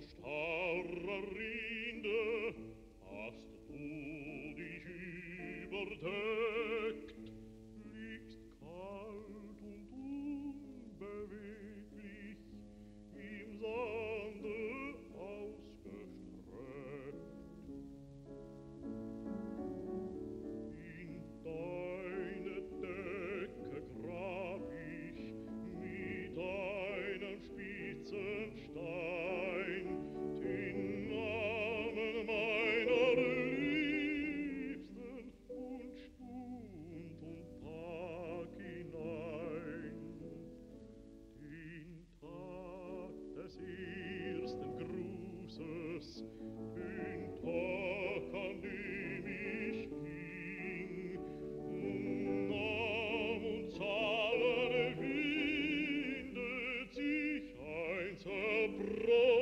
zur starrer Rinde hast du dich überdeckt, liegst kalt und unbeweglich im Sande ausgestreckt. In deine Decke grab ich mit einem spitzen Stein den Namen meiner Liebsten und Stund und Tag hinein. Den Tag des ersten Grußes, den Tag, an dem ich ging, um Namen und Zahlen windet sich ein Zerbruch.